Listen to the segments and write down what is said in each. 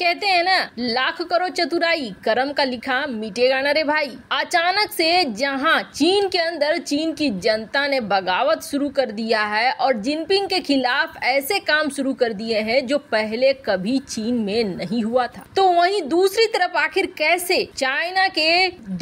कहते हैं ना, लाख करो चतुराई, कर्म का लिखा मिटेगा ना रे भाई। अचानक से जहां चीन के अंदर चीन की जनता ने बगावत शुरू कर दिया है और जिनपिंग के खिलाफ ऐसे काम शुरू कर दिए हैं जो पहले कभी चीन में नहीं हुआ था, तो वहीं दूसरी तरफ आखिर कैसे चाइना के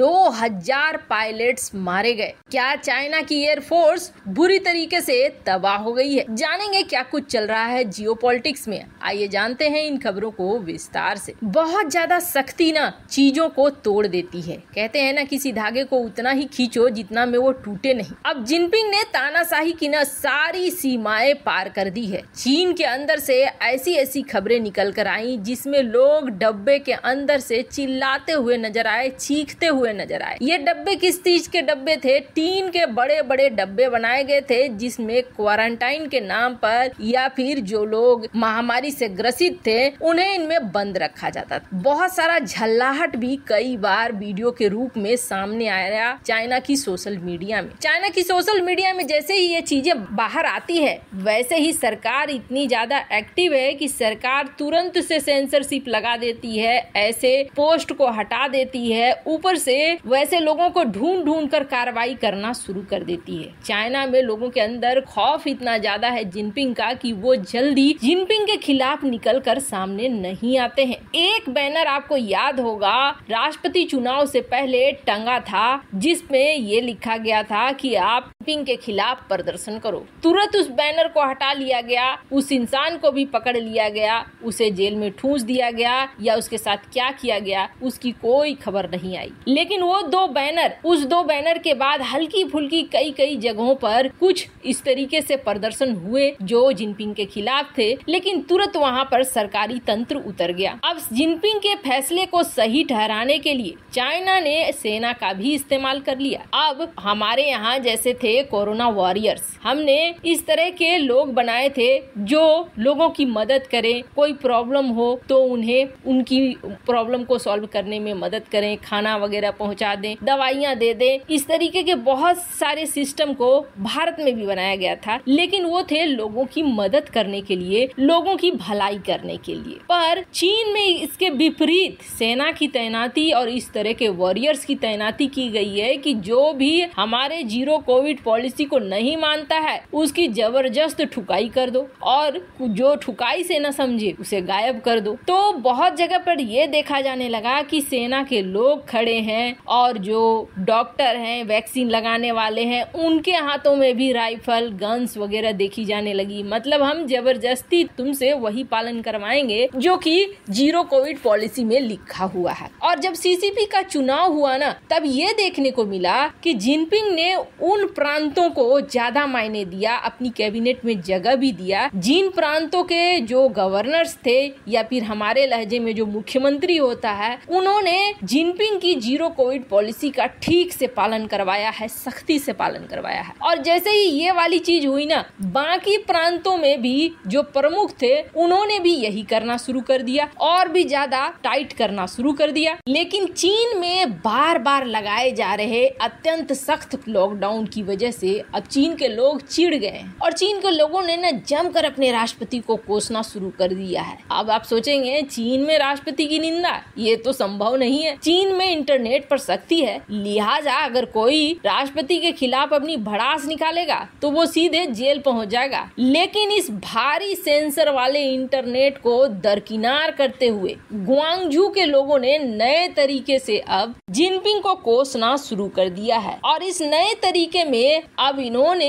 2000 पायलट्स मारे गए, क्या चाइना की एयरफोर्स बुरी तरीके से तबाह हो गई है। जानेंगे क्या कुछ चल रहा है जियोपॉलिटिक्स में, आइए जानते हैं इन खबरों को विस्तार से। बहुत ज्यादा सख्ती ना चीजों को तोड़ देती है, कहते हैं ना किसी धागे को उतना ही खींचो जितना में वो टूटे नहीं। अब जिनपिंग ने तानाशाही की ना सारी सीमाएं पार कर दी है। चीन के अंदर से ऐसी ऐसी खबरें निकल कर आई जिसमें लोग डब्बे के अंदर से चिल्लाते हुए नजर आए, चीखते हुए नजर आए। ये डब्बे किस चीज के डब्बे थे? टीन के बड़े बड़े डब्बे बनाए गए थे जिसमें क्वारंटाइन के नाम पर या फिर जो लोग महामारी से ग्रसित थे उन्हें इनमें बंद रखा जाता था। बहुत सारा झल्लाहट भी कई बार वीडियो के रूप में सामने आया चाइना की सोशल मीडिया में। चाइना की सोशल मीडिया में जैसे ही ये चीजें बाहर आती है वैसे ही सरकार इतनी ज्यादा एक्टिव है कि सरकार तुरंत से सेंसरशिप लगा देती है, ऐसे पोस्ट को हटा देती है, ऊपर से वैसे लोगों को ढूंढ ढूंढ कर कार्रवाई करना शुरू कर देती है। चाइना में लोगों के अंदर खौफ इतना ज्यादा है जिनपिंग का कि वो जल्दी जिनपिंग के खिलाफ निकल कर सामने नहीं आते हैं। एक बैनर आपको याद होगा राष्ट्रपति चुनाव से पहले टंगा था जिसमें ये लिखा गया था कि आप जिनपिंग के खिलाफ प्रदर्शन करो। तुरंत उस बैनर को हटा लिया गया, उस इंसान को भी पकड़ लिया गया, उसे जेल में ठूंस दिया गया या उसके साथ क्या किया गया उसकी कोई खबर नहीं आई। लेकिन वो दो बैनर, उस दो बैनर के बाद हल्की फुल्की कई जगहों पर कुछ इस तरीके से प्रदर्शन हुए जो जिनपिंग के खिलाफ थे, लेकिन तुरंत वहाँ पर सरकारी तंत्र गया। अब जिनपिंग के फैसले को सही ठहराने के लिए चाइना ने सेना का भी इस्तेमाल कर लिया। अब हमारे यहाँ जैसे थे कोरोना वॉरियर्स, हमने इस तरह के लोग बनाए थे जो लोगों की मदद करें, कोई प्रॉब्लम हो तो उन्हें उनकी प्रॉब्लम को सॉल्व करने में मदद करें, खाना वगैरह पहुँचा दें, दवाइयाँ दे दें। इस तरीके के बहुत सारे सिस्टम को भारत में भी बनाया गया था, लेकिन वो थे लोगों की मदद करने के लिए, लोगों की भलाई करने के लिए। पर चीन में इसके विपरीत सेना की तैनाती और इस तरह के वॉरियर्स की तैनाती की गई है कि जो भी हमारे जीरो कोविड पॉलिसी को नहीं मानता है उसकी जबरदस्त ठुकाई कर दो और जो ठुकाई से न समझे उसे गायब कर दो। तो बहुत जगह पर यह देखा जाने लगा कि सेना के लोग खड़े हैं और जो डॉक्टर हैं, वैक्सीन लगाने वाले हैं, उनके हाथों में भी राइफल, गन्स वगैरह देखी जाने लगी। मतलब हम जबरदस्ती तुमसे वही पालन करवाएंगे जो कि जीरो कोविड पॉलिसी में लिखा हुआ है। और जब सीसीपी का चुनाव हुआ ना तब ये देखने को मिला कि जिनपिंग ने उन प्रांतों को ज्यादा मायने दिया, अपनी कैबिनेट में जगह भी दिया जिन प्रांतों के जो गवर्नर्स थे या फिर हमारे लहजे में जो मुख्यमंत्री होता है उन्होंने जिनपिंग की जीरो कोविड पॉलिसी का ठीक से पालन करवाया है, सख्ती से पालन करवाया है। और जैसे ही ये वाली चीज हुई ना बाकी प्रांतों में भी जो प्रमुख थे उन्होंने भी यही करना शुरू कर दिया और भी ज्यादा टाइट करना शुरू कर दिया। लेकिन चीन में बार बार लगाए जा रहे अत्यंत सख्त लॉकडाउन की वजह से अब चीन के लोग चिढ़ गए और चीन के लोगों ने ना जमकर अपने राष्ट्रपति को कोसना शुरू कर दिया है। अब आप सोचेंगे चीन में राष्ट्रपति की निंदा, ये तो संभव नहीं है। चीन में इंटरनेट पर सख्ती है, लिहाजा अगर कोई राष्ट्रपति के खिलाफ अपनी भड़ास निकालेगा तो वो सीधे जेल पहुंच जाएगा। लेकिन इस भारी सेंसर वाले इंटरनेट को दरकिनार करते हुए ग्वांगझू के लोगों ने नए तरीके से अब जिनपिंग को कोसना शुरू कर दिया है और इस नए तरीके में अब इन्होंने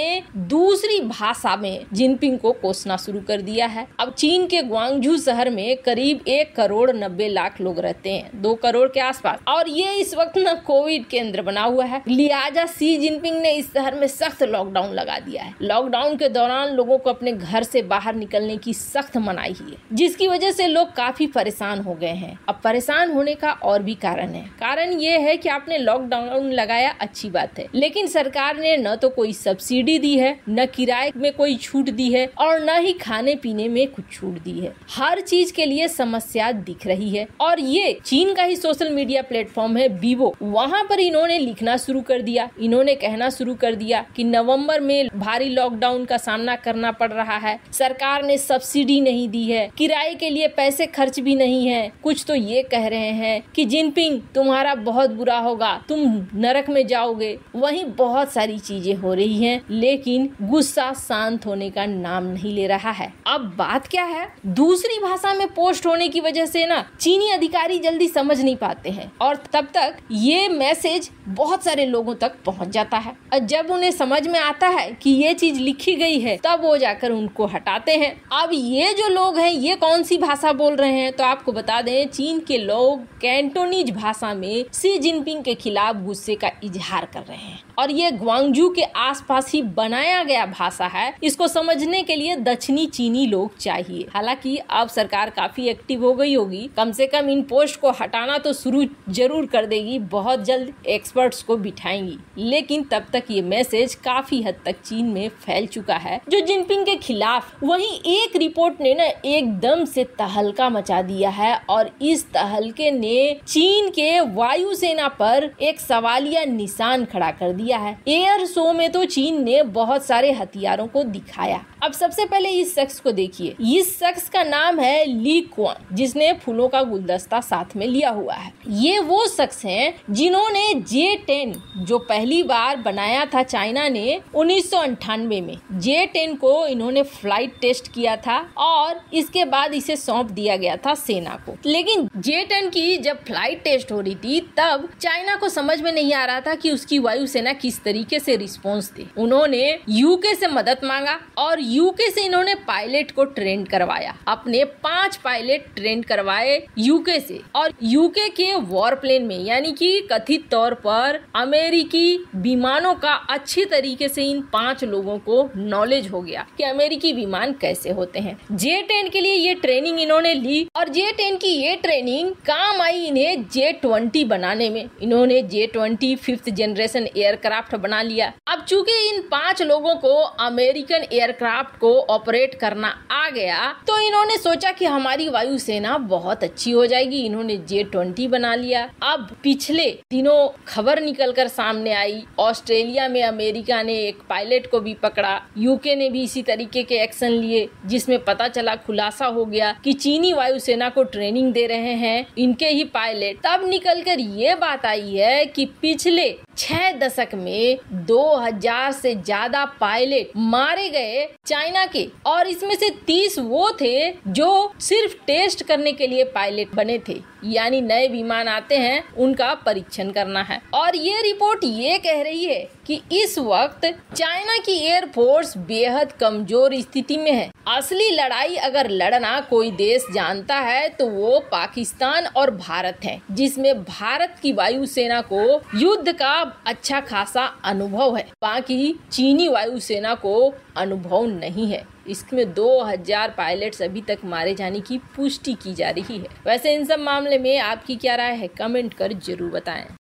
दूसरी भाषा में जिनपिंग को कोसना शुरू कर दिया है। अब चीन के ग्वांगझू शहर में करीब 1,90,00,000 लोग रहते हैं, 2 करोड़ के आसपास, और ये इस वक्त न कोविड केंद्र बना हुआ है। लिहाजा सी जिनपिंग ने इस शहर में सख्त लॉकडाउन लगा दिया है। लॉकडाउन के दौरान लोगों को अपने घर से बाहर निकलने की सख्त मनाही है जिसकी वजह से लोग काफी परेशान हो गए हैं। अब परेशान होने का और भी कारण है। कारण ये है कि आपने लॉकडाउन लगाया, अच्छी बात है, लेकिन सरकार ने न तो कोई सब्सिडी दी है, न किराए में कोई छूट दी है और न ही खाने पीने में कुछ छूट दी है। हर चीज के लिए समस्या दिख रही है। और ये चीन का ही सोशल मीडिया प्लेटफॉर्म है वीवो, वहाँ पर इन्होंने लिखना शुरू कर दिया, इन्होंने कहना शुरू कर दिया कि नवम्बर में भारी लॉकडाउन का सामना करना पड़ रहा है, सरकार ने सब्सिडी नहीं दी है, किराए के लिए पैसे खर्च भी नहीं है। कुछ तो ये कह रहे हैं कि जिनपिंग तुम्हारा बहुत बुरा होगा, तुम नरक में जाओगे। वहीं बहुत सारी चीजें हो रही हैं, लेकिन गुस्सा शांत होने का नाम नहीं ले रहा है। अब बात क्या है, दूसरी भाषा में पोस्ट होने की वजह से ना चीनी अधिकारी जल्दी समझ नहीं पाते हैं और तब तक ये मैसेज बहुत सारे लोगों तक पहुंच जाता है। और जब उन्हें समझ में आता है कि ये चीज लिखी गई है, तब वो जाकर उनको हटाते हैं। अब ये जो लोग हैं ये कौन सी भाषा बोल रहे हैं, तो आपको बता दें चीन के लोग कैंटोनीज भाषा में शी जिनपिंग के खिलाफ गुस्से का इजहार कर रहे हैं और ये ग्वांगजू के आसपास ही बनाया गया भाषा है। इसको समझने के लिए दक्षिणी चीनी लोग चाहिए। हालांकि अब सरकार काफी एक्टिव हो गई होगी, कम से कम इन पोस्ट को हटाना तो शुरू जरूर कर देगी। बहुत जल्द एक्सपर्ट्स को बिठाएंगी, लेकिन तब तक ये मैसेज काफी हद तक चीन में फैल चुका है जो जिनपिंग के खिलाफ। वहीं एक रिपोर्ट ने ना एकदम से तहलका मचा दिया है और इस तहलके ने चीन के वायुसेना पर एक सवालिया निशान खड़ा कर दिया है। एयर शो में तो चीन ने बहुत सारे हथियारों को दिखाया। अब सबसे पहले इस शख्स को देखिए। इस शख्स का नाम है ली क्वान, जिसने फूलों का गुलदस्ता साथ में लिया हुआ है। ये वो शख्स हैं जिन्होंने J-10 जो पहली बार बनाया था चाइना ने 1998 में, J-10 को इन्होंने फ्लाइट टेस्ट किया था और इसके बाद इसे सौंप दिया गया था सेना को। लेकिन J-10 की जब फ्लाइट टेस्ट हो रही थी तब चाइना को समझ में नहीं आ रहा था कि उसकी वायुसेना किस तरीके से रिस्पॉन्स दे। उन्होंने यूके से मदद मांगा और यूके से इन्होंने पायलट को ट्रेन करवाया। अपने 5 पायलट ट्रेन करवाए यूके से और यूके के वॉरप्लेन में, यानी कि कथित तौर पर अमेरिकी विमानों का अच्छी तरीके से इन 5 लोगों को नॉलेज हो गया कि अमेरिकी विमान कैसे होते हैं। J-10 के लिए ये ट्रेनिंग इन्होंने ली और J-10 की ये ट्रेनिंग काम आई इन्हें J-20 बनाने में। इन्होंने J-20 5th जनरेशन एयरक्राफ्ट बना लिया। अब चूंकि इन 5 लोगों को अमेरिकन एयरक्राफ्ट को ऑपरेट करना आ गया तो इन्होंने सोचा कि हमारी वायुसेना बहुत अच्छी हो जाएगी। इन्होंने J-20 बना लिया। अब पिछले दिनों खबर निकलकर सामने आई, ऑस्ट्रेलिया में अमेरिका ने एक पायलट को भी पकड़ा, यूके ने भी इसी तरीके के एक्शन लिए, जिसमें पता चला, खुलासा हो गया कि चीनी वायुसेना को ट्रेनिंग दे रहे हैं इनके ही पायलट। तब निकलकर ये बात आई है कि पिछले 6 दशक में 2000 से ज्यादा पायलट मारे गए चाइना के और इसमें से 30 वो थे जो सिर्फ टेस्ट करने के लिए पायलट बने थे, यानी नए विमान आते हैं उनका परीक्षण करना है। और ये रिपोर्ट ये कह रही है कि इस वक्त चाइना की एयरफोर्स बेहद कमजोर स्थिति में है। असली लड़ाई अगर लड़ना कोई देश जानता है तो वो पाकिस्तान और भारत है, जिसमें भारत की वायुसेना को युद्ध का अच्छा खासा अनुभव है, बाकी चीनी वायुसेना को अनुभव नहीं है। इसमें 2000 पायलट्स अभी तक मारे जाने की पुष्टि की जा रही है। वैसे इन सब मामले में आपकी क्या राय है, कमेंट कर जरूर बताएं।